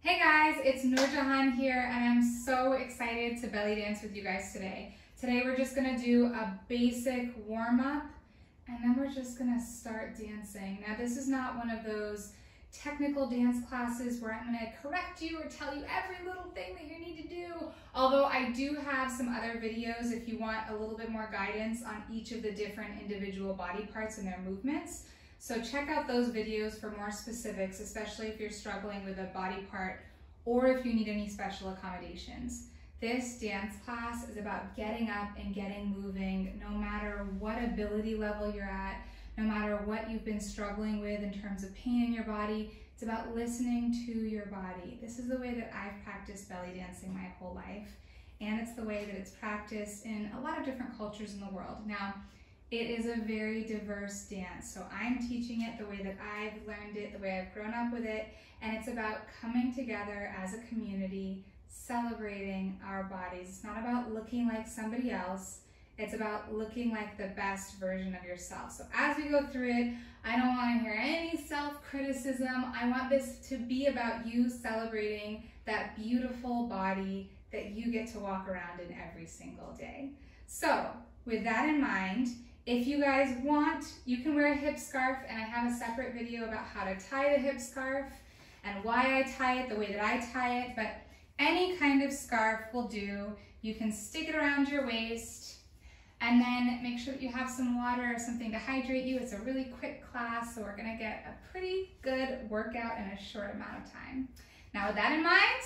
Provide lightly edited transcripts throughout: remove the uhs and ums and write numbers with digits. Hey guys, it's Nurjahan here and I'm so excited to belly dance with you guys today. Today we're just gonna do a basic warm-up and then we're just gonna start dancing. Now this is not one of those technical dance classes where I'm gonna correct you or tell you every little thing that you need to do. Although I do have some other videos if you want a little bit more guidance on each of the different individual body parts and their movements. So check out those videos for more specifics, especially if you're struggling with a body part or if you need any special accommodations. This dance class is about getting up and getting moving, no matter what ability level you're at, no matter what you've been struggling with in terms of pain in your body. It's about listening to your body. This is the way that I've practiced belly dancing my whole life, and it's the way that it's practiced in a lot of different cultures in the world. Now, it is a very diverse dance, so I'm teaching it the way that I've learned it, the way I've grown up with it, and it's about coming together as a community, celebrating our bodies. It's not about looking like somebody else, it's about looking like the best version of yourself. So as we go through it, I don't want to hear any self-criticism. I want this to be about you celebrating that beautiful body that you get to walk around in every single day. So with that in mind, if you guys want, you can wear a hip scarf, and I have a separate video about how to tie the hip scarf and why I tie it the way that I tie it, but any kind of scarf will do. You can stick it around your waist and then make sure that you have some water or something to hydrate you. It's a really quick class, so we're gonna get a pretty good workout in a short amount of time. Now with that in mind,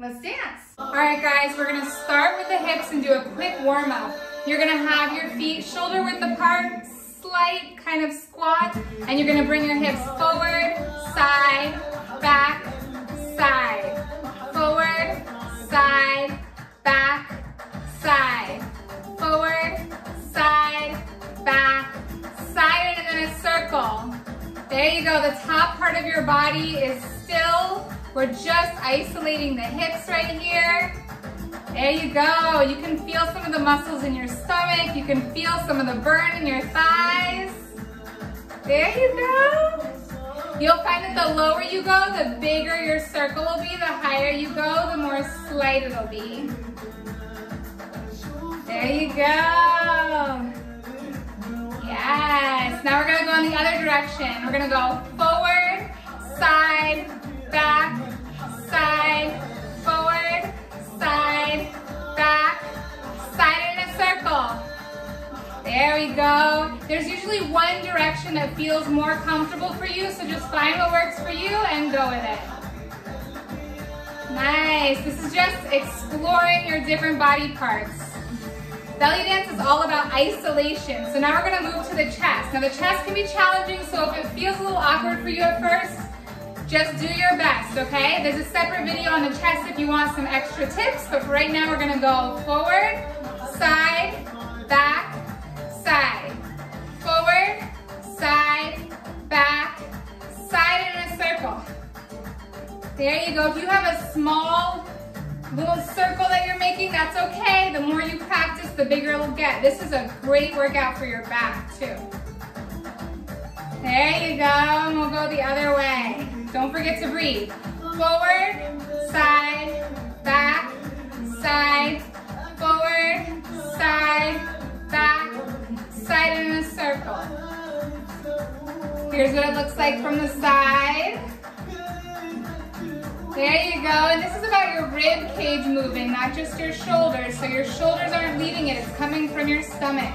let's dance. All right guys, we're gonna start with the hips and do a quick warm up. You're gonna have your feet shoulder width apart, slight kind of squat, and you're gonna bring your hips forward, side, back, side, forward, side, back, side, forward, side, back, side, and then a circle. There you go, the top part of your body is still, we're just isolating the hips right here. There you go. You can feel some of the muscles in your stomach. You can feel some of the burn in your thighs. There you go. You'll find that the lower you go, the bigger your circle will be. The higher you go, the more slight it'll be. There you go. Yes. Now we're going to go in the other direction. We're going to go forward, side, back, side, forward, side, back, side, in a circle. There we go. There's usually one direction that feels more comfortable for you, so just find what works for you and go with it. Nice. This is just exploring your different body parts. Belly dance is all about isolation, so now we're going to move to the chest. Now the chest can be challenging, so if it feels a little awkward for you at first, just do your best, okay? There's a separate video on the chest if you want some extra tips, but for right now we're gonna go forward, side, back, side. Forward, side, back, side, in a circle. There you go. If you have a small little circle that you're making, that's okay. The more you practice, the bigger it'll get. This is a great workout for your back, too. There you go, and we'll go the other way. Don't forget to breathe. Forward, side, back, side, forward, side, back, side, in a circle. Here's what it looks like from the side. There you go, and this is about your rib cage moving, not just your shoulders. So your shoulders aren't leaving it, it's coming from your stomach.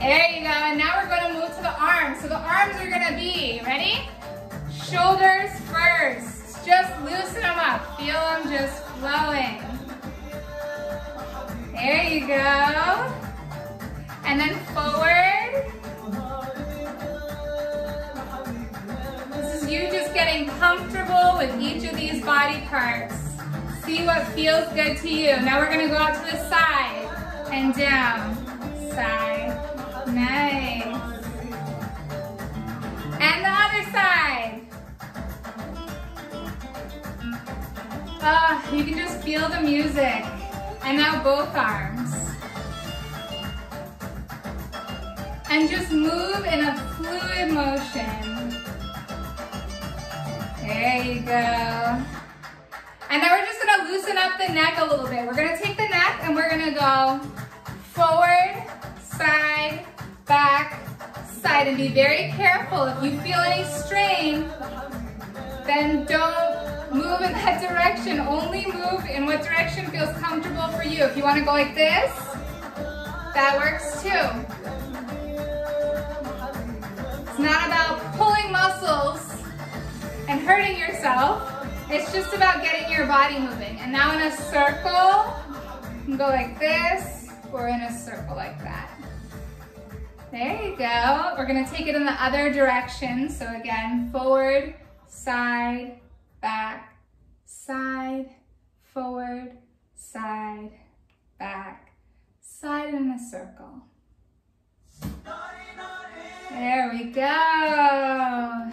There you go, and now we're going to move to the arms. So the arms are going to be, ready? Shoulders first. Just loosen them up. Feel them just flowing. There you go. And then forward. This is you just getting comfortable with each of these body parts. See what feels good to you. Now we're going to go out to the side and down. Side. Nice. And the other side. Oh, you can just feel the music. And now both arms. And just move in a fluid motion. There There you go. And then we're just gonna loosen up the neck a little bit. We're gonna take the neck and we're gonna go forward, side, back, side, and be very careful. If you feel any strain, then don't move in that direction. Only move in what direction feels comfortable for you. If you wanna go like this, that works too. It's not about pulling muscles and hurting yourself. It's just about getting your body moving. And now in a circle, you can go like this or in a circle like that. There you go. We're gonna take it in the other direction. So again, forward, side, back, side, forward, side, back, side, in a circle. There we go.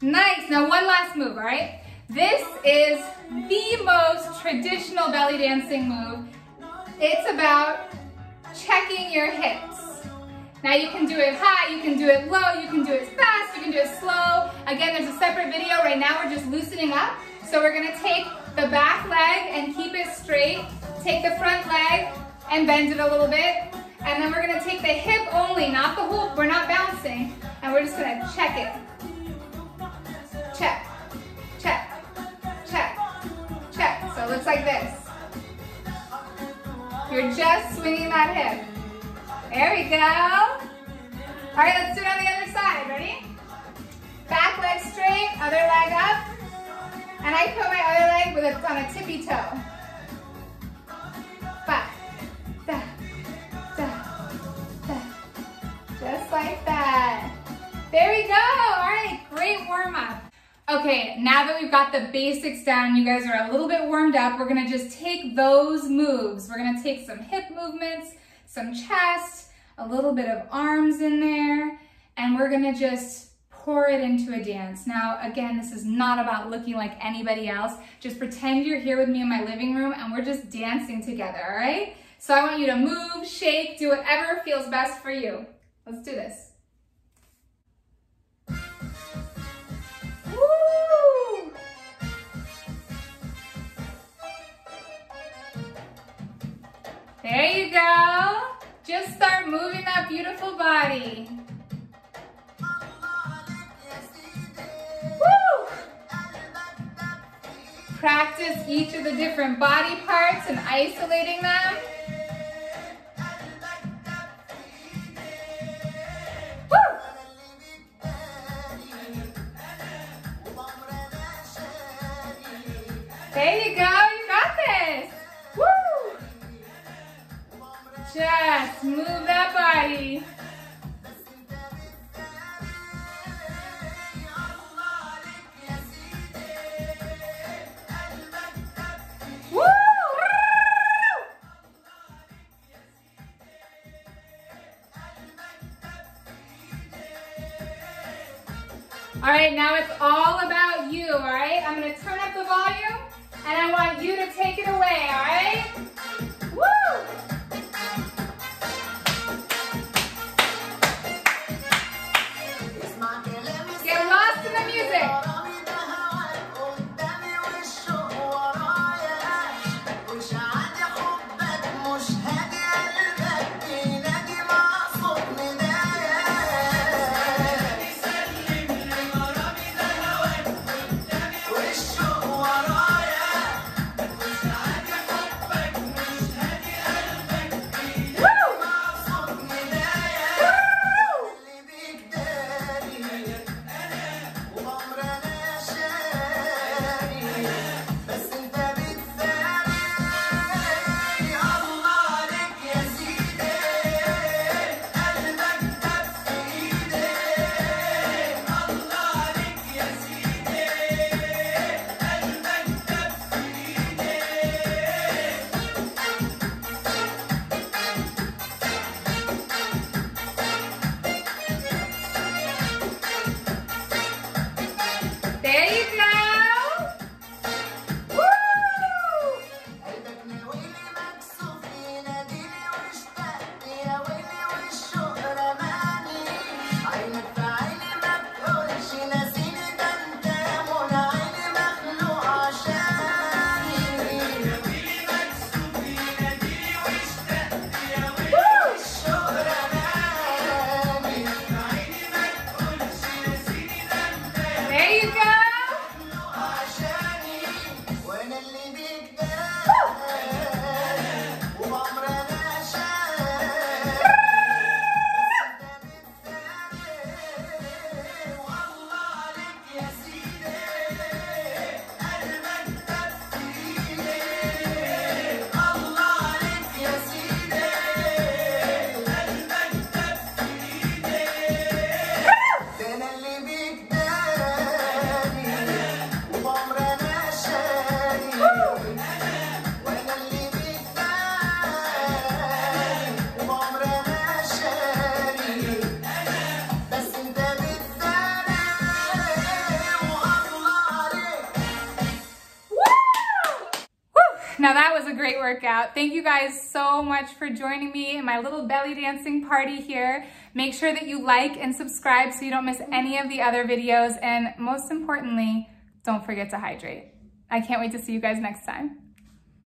Nice, now one last move, all right? This is the most traditional belly dancing move. It's about checking your hips. Now you can do it high, you can do it low, you can do it fast, you can do it slow. Again, there's a separate video. Right now we're just loosening up. So we're gonna take the back leg and keep it straight. Take the front leg and bend it a little bit. And then we're gonna take the hip only, not the hoop. We're not bouncing. And we're just gonna check it. Check, check, check, check. So it looks like this. You're just swinging that hip. There we go. All right, let's do it on the other side. Ready? Back leg straight, other leg up. And I put my other leg with it on a tippy toe. Back, da, da, da. Just like that. There we go. All right, great warm up. Okay, now that we've got the basics down, you guys are a little bit warmed up, we're gonna just take those moves. We're gonna take some hip movements, some chest, a little bit of arms in there, and we're gonna just pour it into a dance. Now, again, this is not about looking like anybody else. Just pretend you're here with me in my living room and we're just dancing together, all right? So I want you to move, shake, do whatever feels best for you. Let's do this. There you go. Just start moving that beautiful body. Woo! Practice each of the different body parts and isolating them. Woo! There you go. Just move that body. Woo! All right, now it's all about you, all right? I'm gonna turn up the volume and I want you to take it away, all right? Now that was a great workout. Thank you guys so much for joining me in my little belly dancing party here. Make sure that you like and subscribe so you don't miss any of the other videos. And most importantly, don't forget to hydrate. I can't wait to see you guys next time.